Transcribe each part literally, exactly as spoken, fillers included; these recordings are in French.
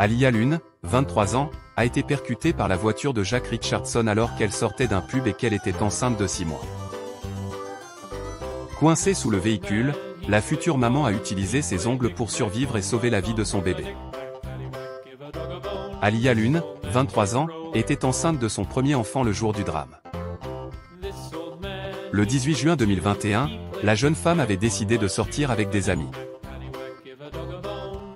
Aaliyah Lunn, vingt-trois ans, a été percutée par la voiture de Jack Richardson alors qu'elle sortait d'un pub et qu'elle était enceinte de six mois. Coincée sous le véhicule, la future maman a utilisé ses ongles pour survivre et sauver la vie de son bébé. Aaliyah Lunn, vingt-trois ans, était enceinte de son premier enfant le jour du drame. Le dix-huit juin deux mille vingt et un, la jeune femme avait décidé de sortir avec des amis.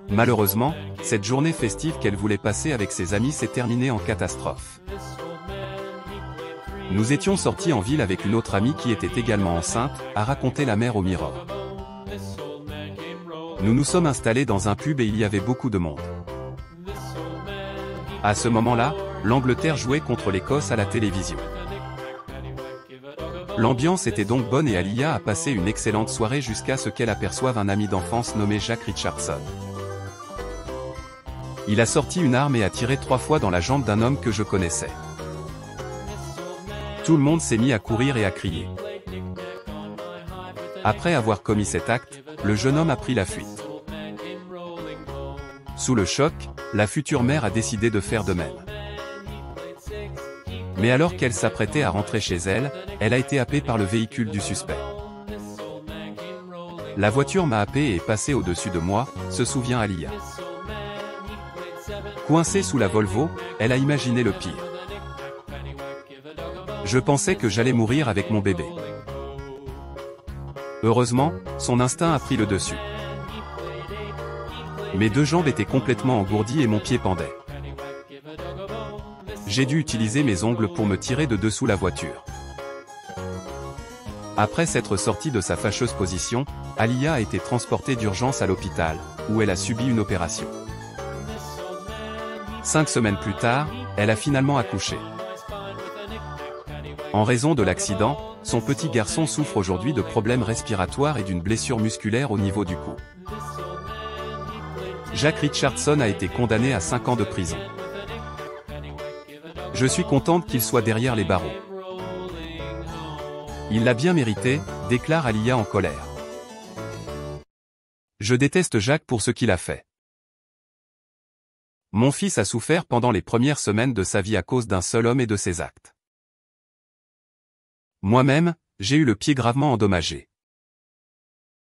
Malheureusement, cette journée festive qu'elle voulait passer avec ses amis s'est terminée en catastrophe. « Nous étions sortis en ville avec une autre amie qui était également enceinte », a raconté la mère au Mirror. « Nous nous sommes installés dans un pub et il y avait beaucoup de monde. À ce moment-là, l'Angleterre jouait contre l'Écosse à la télévision. L'ambiance était donc bonne et Aaliyah a passé une excellente soirée jusqu'à ce qu'elle aperçoive un ami d'enfance nommé Jack Richardson. Il a sorti une arme et a tiré trois fois dans la jambe d'un homme que je connaissais. Tout le monde s'est mis à courir et à crier. Après avoir commis cet acte, le jeune homme a pris la fuite. Sous le choc, la future mère a décidé de faire de même. Mais alors qu'elle s'apprêtait à rentrer chez elle, elle a été happée par le véhicule du suspect. « La voiture m'a happée et est passée au-dessus de moi », se souvient Aaliyah. Coincée sous la Volvo, elle a imaginé le pire. « Je pensais que j'allais mourir avec mon bébé. » Heureusement, son instinct a pris le dessus. Mes deux jambes étaient complètement engourdies et mon pied pendait. J'ai dû utiliser mes ongles pour me tirer de dessous la voiture. Après s'être sortie de sa fâcheuse position, Aaliyah a été transportée d'urgence à l'hôpital, où elle a subi une opération. Cinq semaines plus tard, elle a finalement accouché. En raison de l'accident, son petit garçon souffre aujourd'hui de problèmes respiratoires et d'une blessure musculaire au niveau du cou. Jack Richardson a été condamné à cinq ans de prison. Je suis contente qu'il soit derrière les barreaux. Il l'a bien mérité, déclare Aaliyah en colère. Je déteste Jack pour ce qu'il a fait. Mon fils a souffert pendant les premières semaines de sa vie à cause d'un seul homme et de ses actes. Moi-même, j'ai eu le pied gravement endommagé.